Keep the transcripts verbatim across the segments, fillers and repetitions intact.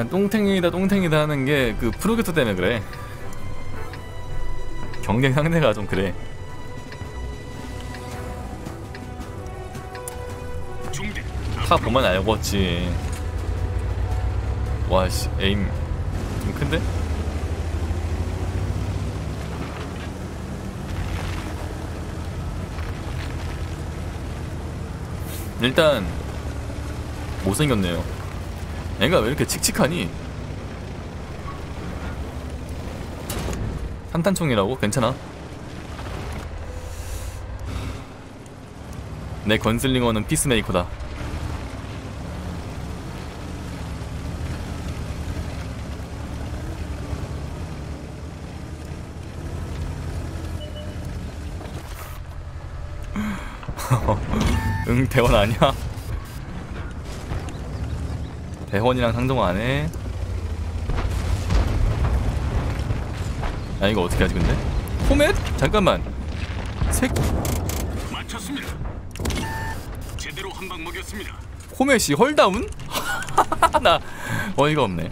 난 똥탱이다 똥탱이다 하는 게 그 프로게토 때문에 그래. 경쟁 상대가 좀 그래. 타 보면 알겠지. 와씨 에임 좀 큰데? 일단 못생겼네요. 애가 왜 이렇게 칙칙하니? 산탄총이라고? 괜찮아. 내 건슬링어는 피스메이커다. 응, 대원 아니야? 대원이랑 상종 안 해? 아, 이거 어떻게 하지, 근데? 포맷? 잠깐만. 색. 맞췄습니다. 제대로 한 방 먹였습니다. 포맷이 헐다운? 나 어이가 없네.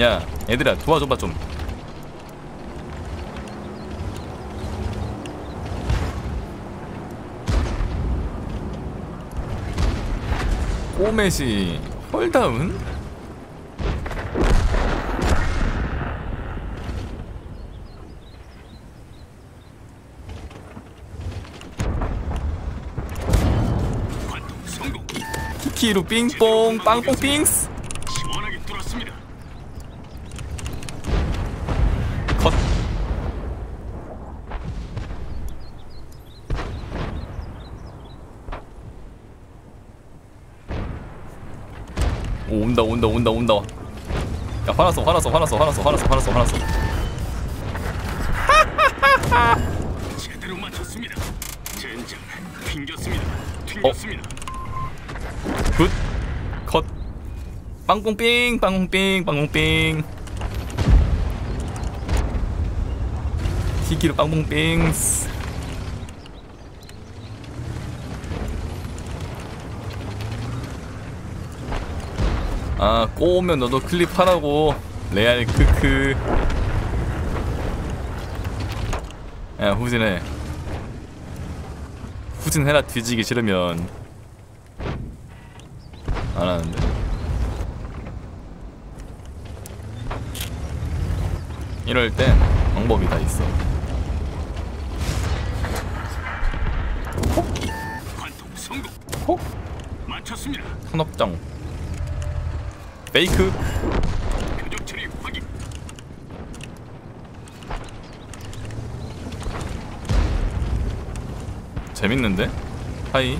야, 얘들아, 도와줘봐, 좀. 포맷이 헐다운? 키키루 빙뽕 빵뽕 빙스. 시원하게 뚫었습니다. 컷. 오, 온다 온다 온다 온다. 야, 화났어 화났어 화났어 화났어 화났어 화났어 화났어. 제대로 맞췄습니다. 젠장 튕겼습니다. 튕겼습니다. 굿! 컷! 빵뽕삥! 빵뽕삥! 빵뽕삥! 키키로 빵뽕삥! 아, 꼬우면 너도 클립하라고. 레알 크크. 야, 후진해. 후진해라, 뒤지기 싫으면. 안 하는데. 이럴 땐 방법이 다 있어. 콕? 맞췄습니다. 산업장. 페이크. 표적 처리 확인. 재밌는데? 하이.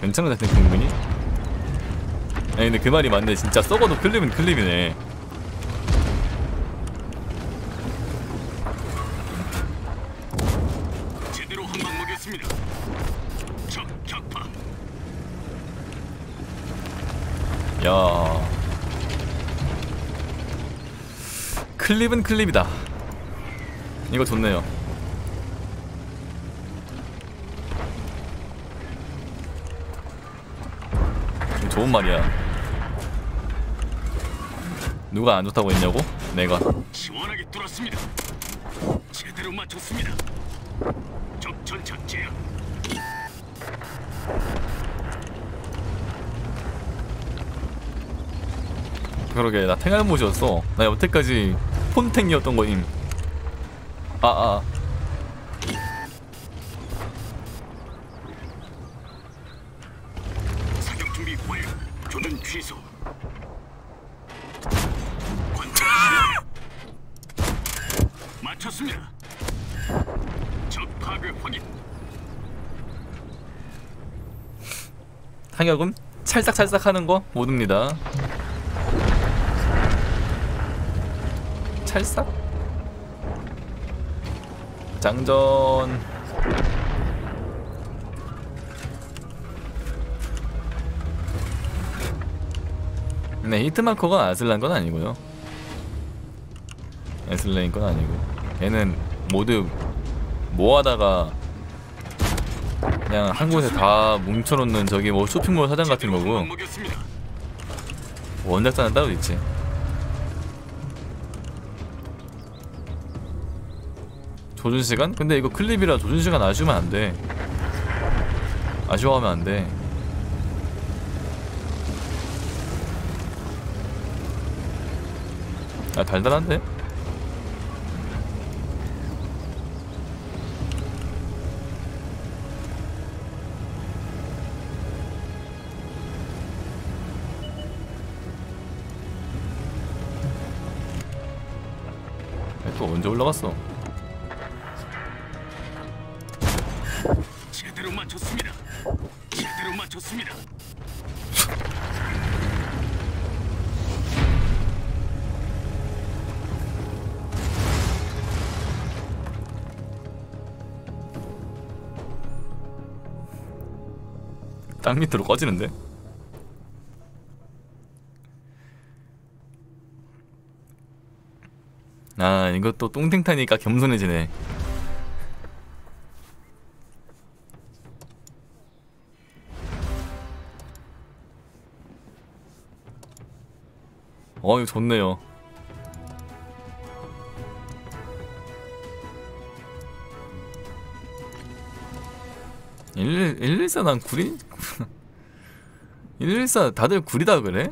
괜찮은 것 같은 공분이. 아니 근데 그 말이 맞네. 진짜 썩어도 클립은 클립이네. 제대로 한 방 먹였습니다. 적 격파. 야, 클립은 클립이다. 이거 좋네요. 좋은 말이야. 누가 안 좋다고 했냐고? 내가. 시원하게 뚫었습니다. 제대로 맞췄습니다. 적전 착지야. 그러게 나 탱알못이었어. 나 여태까지 폰탱이었던 거임. 아 아. 사격 준비 완료. 조준 취소. 맞췄습니다. 적 파괴 확인. 타격은 찰싹찰싹 하는 거 못 옵니다. 찰싹? 장전. 네, 히트마커가 아슬란 건 아니고요. 아슬란인 건 아니고. 얘는 모두 모아다가 그냥 한 곳에 다 뭉쳐놓는 저기 뭐 쇼핑몰 사장 같은 거고. 원작자는 따로 있지. 조준시간? 근데 이거 클립이라 조준시간 아쉬우면 안 돼. 아쉬워하면 안 돼. 아, 달달한데? 또 언제 올라갔어? 제대로 맞췄습니다. 제대로 맞췄습니다. 땅 밑으로 꺼지는데? 아, 이것도 똥탱타니까 겸손해지네. 어, 이거 좋네요. 일일사 난 구리? 일일사 다들 구리다 그래?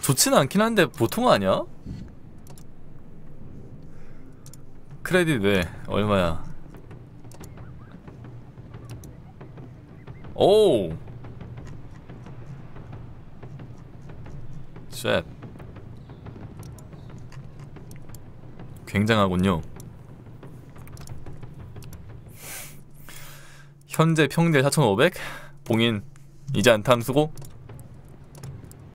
좋지는 않긴 한데 보통 아니야? 크레딧 왜? 얼마야? 오! 쉣. 굉장하군요. 현재 평대 사천오백? 봉인 이제 안탐 수고?